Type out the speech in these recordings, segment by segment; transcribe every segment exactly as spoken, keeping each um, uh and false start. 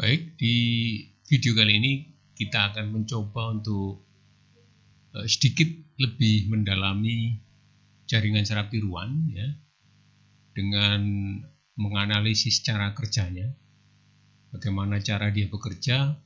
Baik, di video kali ini kita akan mencoba untuk sedikit lebih mendalami jaringan saraf tiruan ya, dengan menganalisis cara kerjanya, bagaimana cara dia bekerja.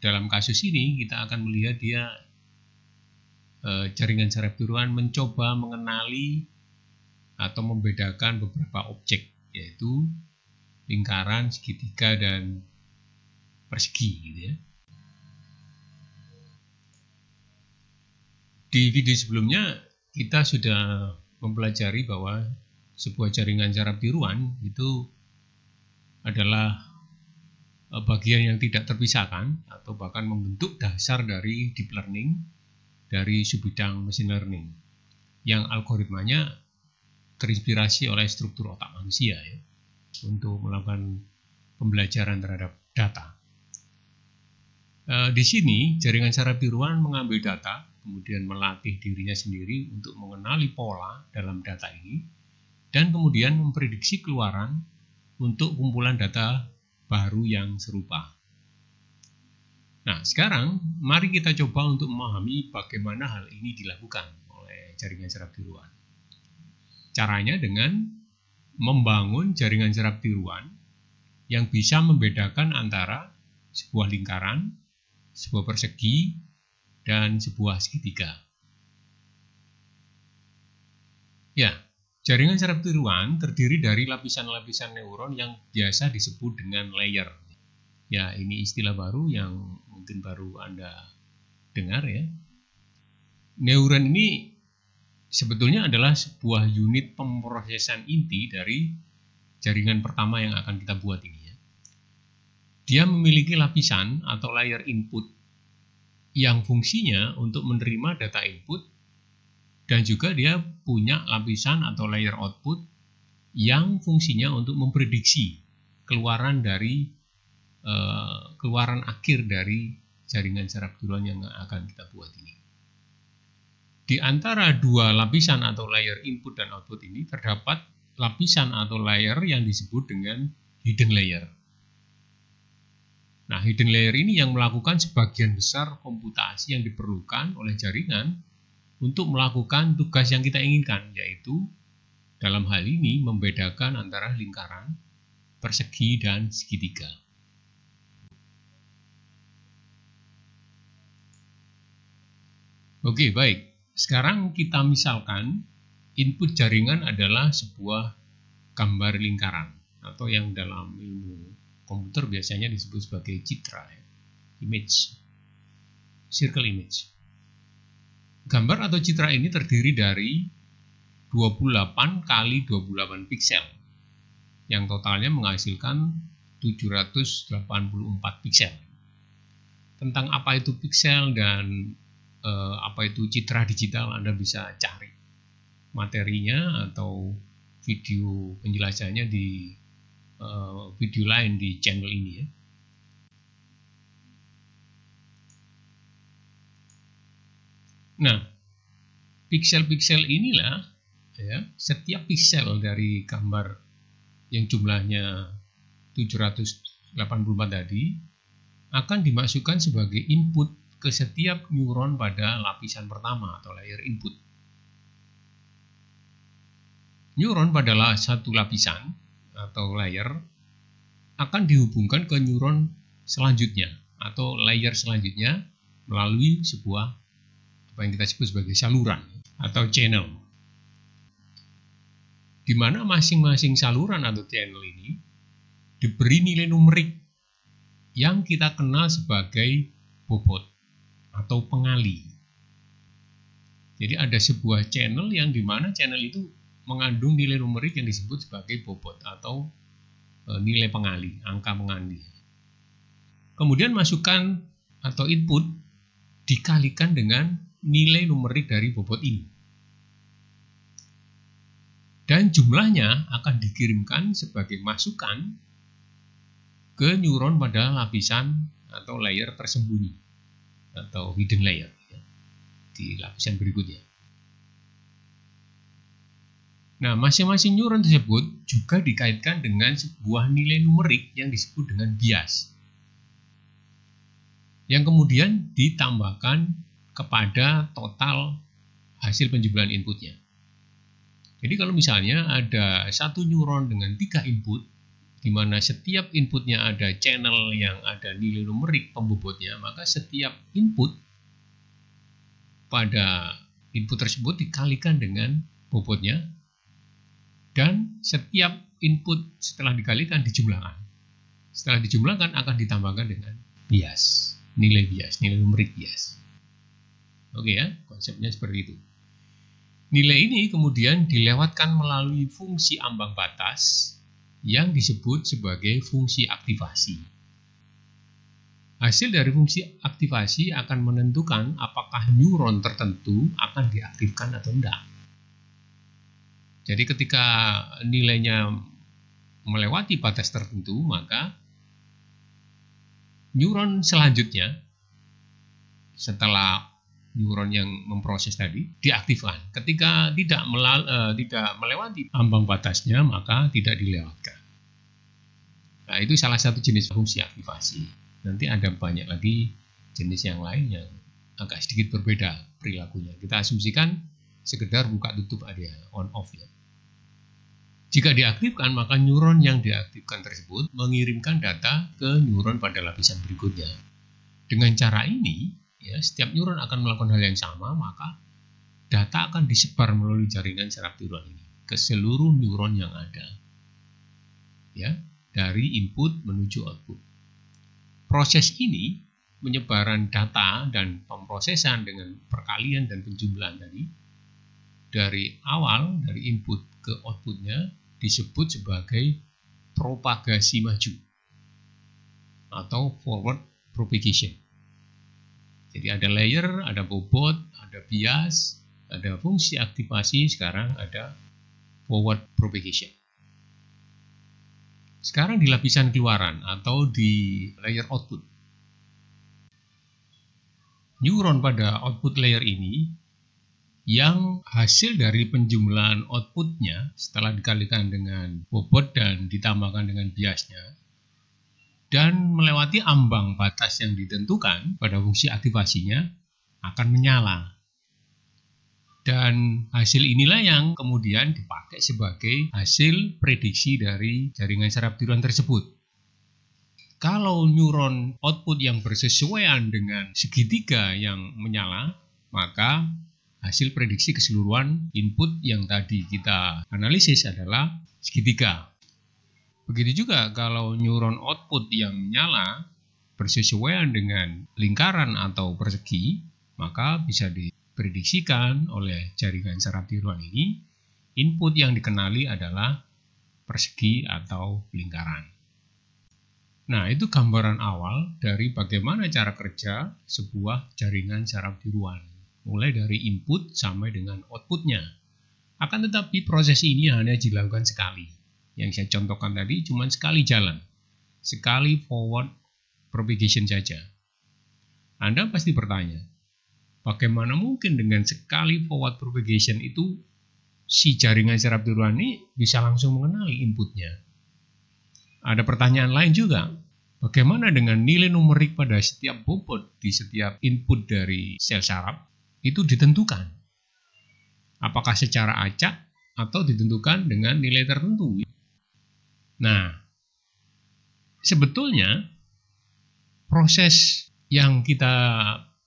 Dalam kasus ini kita akan melihat dia jaringan saraf tiruan mencoba mengenali atau membedakan beberapa objek, yaitu lingkaran, segitiga, dan persegi gitu ya. Di video sebelumnya kita sudah mempelajari bahwa sebuah jaringan saraf tiruan itu adalah bagian yang tidak terpisahkan atau bahkan membentuk dasar dari deep learning, dari subbidang machine learning yang algoritmanya terinspirasi oleh struktur otak manusia ya, untuk melakukan pembelajaran terhadap data. Di sini jaringan saraf tiruan mengambil data, kemudian melatih dirinya sendiri untuk mengenali pola dalam data ini, dan kemudian memprediksi keluaran untuk kumpulan data baru yang serupa. Nah, sekarang mari kita coba untuk memahami bagaimana hal ini dilakukan oleh jaringan saraf tiruan. Caranya dengan membangun jaringan saraf tiruan yang bisa membedakan antara sebuah lingkaran, sebuah persegi, dan sebuah segitiga. Ya, jaringan saraf tiruan terdiri dari lapisan-lapisan neuron yang biasa disebut dengan layer. Ya, ini istilah baru yang mungkin baru Anda dengar ya. Neuron ini sebetulnya adalah sebuah unit pemrosesan inti dari jaringan pertama yang akan kita buat ini. Dia memiliki lapisan atau layer input yang fungsinya untuk menerima data input, dan juga dia punya lapisan atau layer output yang fungsinya untuk memprediksi keluaran dari eh, keluaran akhir dari jaringan saraf tiruan yang akan kita buat ini. Di antara dua lapisan atau layer input dan output ini terdapat lapisan atau layer yang disebut dengan hidden layer. Nah, hidden layer ini yang melakukan sebagian besar komputasi yang diperlukan oleh jaringan untuk melakukan tugas yang kita inginkan, yaitu dalam hal ini membedakan antara lingkaran, persegi, dan segitiga. Oke, baik. Sekarang kita misalkan input jaringan adalah sebuah gambar lingkaran atau yang dalam ilmu komputer biasanya disebut sebagai citra, image, circle image. Gambar atau citra ini terdiri dari dua puluh delapan kali dua puluh delapan piksel, yang totalnya menghasilkan tujuh ratus delapan puluh empat piksel. Tentang apa itu piksel dan eh, apa itu citra digital, Anda bisa cari materinya atau video penjelasannya di video lain di channel ini ya. Nah, piksel-piksel inilah ya, setiap piksel dari gambar yang jumlahnya tujuh ratus delapan puluh empat tadi akan dimasukkan sebagai input ke setiap neuron pada lapisan pertama atau layer input. Neuron pada satu lapisan atau layer akan dihubungkan ke neuron selanjutnya atau layer selanjutnya melalui sebuah apa yang kita sebut sebagai saluran atau channel, di mana masing-masing saluran atau channel ini diberi nilai numerik yang kita kenal sebagai bobot atau pengali. Jadi ada sebuah channel yang di mana channel itu mengandung nilai numerik yang disebut sebagai bobot atau nilai pengali, angka pengali. Kemudian masukan atau input dikalikan dengan nilai numerik dari bobot ini. Dan jumlahnya akan dikirimkan sebagai masukan ke neuron pada lapisan atau layer tersembunyi atau hidden layer di lapisan berikutnya. Nah, masing-masing neuron tersebut juga dikaitkan dengan sebuah nilai numerik yang disebut dengan bias yang kemudian ditambahkan kepada total hasil penjumlahan inputnya. Jadi kalau misalnya ada satu neuron dengan tiga input, di mana setiap inputnya ada channel yang ada nilai numerik pembobotnya, maka setiap input pada input tersebut dikalikan dengan bobotnya, dan setiap input setelah dikalikan dijumlahkan. Setelah dijumlahkan akan ditambahkan dengan bias, nilai bias, nilai numerik bias. Oke ya, konsepnya seperti itu. Nilai ini kemudian dilewatkan melalui fungsi ambang batas yang disebut sebagai fungsi aktivasi. Hasil dari fungsi aktivasi akan menentukan apakah neuron tertentu akan diaktifkan atau tidak. Jadi ketika nilainya melewati batas tertentu, maka neuron selanjutnya setelah neuron yang memproses tadi diaktifkan. Ketika tidak melal, eh, tidak melewati ambang batasnya, maka tidak dilewatkan. Nah, itu salah satu jenis fungsi aktivasi. Nanti ada banyak lagi jenis yang lain yang agak sedikit berbeda perilakunya. Kita asumsikan sekedar buka tutup aja, on off ya. Jika diaktifkan, maka neuron yang diaktifkan tersebut mengirimkan data ke neuron pada lapisan berikutnya. Dengan cara ini, ya, setiap neuron akan melakukan hal yang sama, maka data akan disebar melalui jaringan saraf neuron ini ke seluruh neuron yang ada, ya, dari input menuju output. Proses ini, penyebaran data dan pemrosesan dengan perkalian dan penjumlahan tadi, dari awal, dari input ke outputnya, disebut sebagai propagasi maju atau forward propagation. Jadi ada layer, ada bobot, ada bias, ada fungsi aktivasi, sekarang ada forward propagation. Sekarang di lapisan keluaran atau di layer output. Neuron pada output layer ini yang hasil dari penjumlahan outputnya setelah dikalikan dengan bobot dan ditambahkan dengan biasnya, dan melewati ambang batas yang ditentukan pada fungsi aktivasinya, akan menyala. Dan hasil inilah yang kemudian dipakai sebagai hasil prediksi dari jaringan saraf neuron tersebut. Kalau neuron output yang bersesuaian dengan segitiga yang menyala, maka hasil prediksi keseluruhan input yang tadi kita analisis adalah segitiga. Begitu juga kalau neuron output yang menyala bersesuaian dengan lingkaran atau persegi, maka bisa diprediksikan oleh jaringan saraf neuron ini, input yang dikenali adalah persegi atau lingkaran. Nah, itu gambaran awal dari bagaimana cara kerja sebuah jaringan saraf neuron, mulai dari input sampai dengan outputnya. Akan tetapi proses ini hanya dilakukan sekali. Yang saya contohkan tadi cuma sekali jalan, sekali forward propagation saja. Anda pasti bertanya, bagaimana mungkin dengan sekali forward propagation itu si jaringan saraf neuron ini bisa langsung mengenali inputnya? Ada pertanyaan lain juga, bagaimana dengan nilai numerik pada setiap bobot di setiap input dari sel saraf itu ditentukan? Apakah secara acak atau ditentukan dengan nilai tertentu? Nah, sebetulnya proses yang kita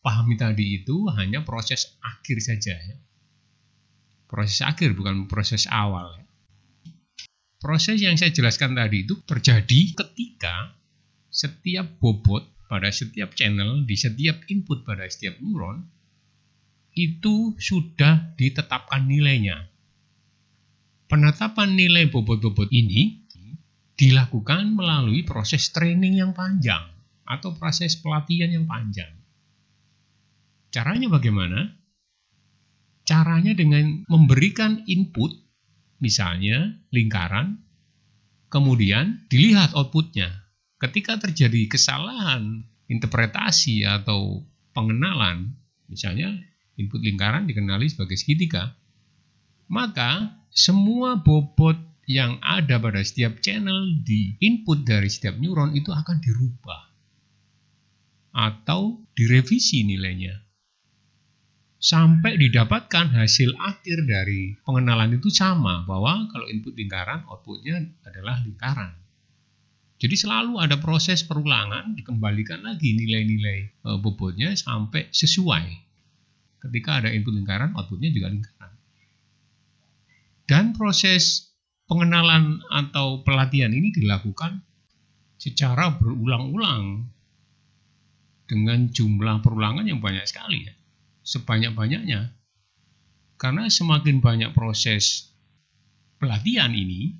pahami tadi itu hanya proses akhir saja. Ya. Proses akhir bukan proses awal. Ya. Proses yang saya jelaskan tadi itu terjadi ketika setiap bobot pada setiap channel di setiap input pada setiap neuron itu sudah ditetapkan nilainya. Penetapan nilai bobot-bobot ini dilakukan melalui proses training yang panjang atau proses pelatihan yang panjang. Caranya bagaimana? Caranya dengan memberikan input, misalnya lingkaran, kemudian dilihat outputnya. Ketika terjadi kesalahan interpretasi atau pengenalan, misalnya input lingkaran dikenali sebagai segitiga, maka semua bobot yang ada pada setiap channel di input dari setiap neuron itu akan dirubah. atau direvisi nilainya. Sampai didapatkan hasil akhir dari pengenalan itu sama, bahwa kalau input lingkaran, outputnya adalah lingkaran. Jadi selalu ada proses perulangan, dikembalikan lagi nilai-nilai bobotnya sampai sesuai. Ketika ada input lingkaran, outputnya juga lingkaran. Dan proses pengenalan atau pelatihan ini dilakukan secara berulang-ulang dengan jumlah perulangan yang banyak sekali ya. Sebanyak-banyaknya, karena semakin banyak proses pelatihan ini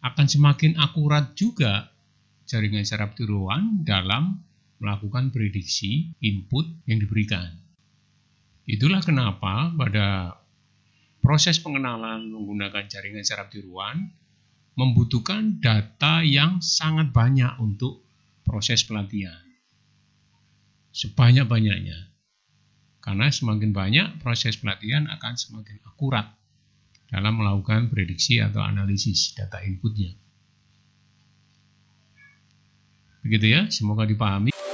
akan semakin akurat juga jaringan saraf tiruan dalam melakukan prediksi input yang diberikan. Itulah kenapa pada proses pengenalan menggunakan jaringan saraf tiruan membutuhkan data yang sangat banyak untuk proses pelatihan sebanyak-banyaknya. Karena semakin banyak, proses pelatihan akan semakin akurat dalam melakukan prediksi atau analisis data inputnya. Begitu ya, semoga dipahami.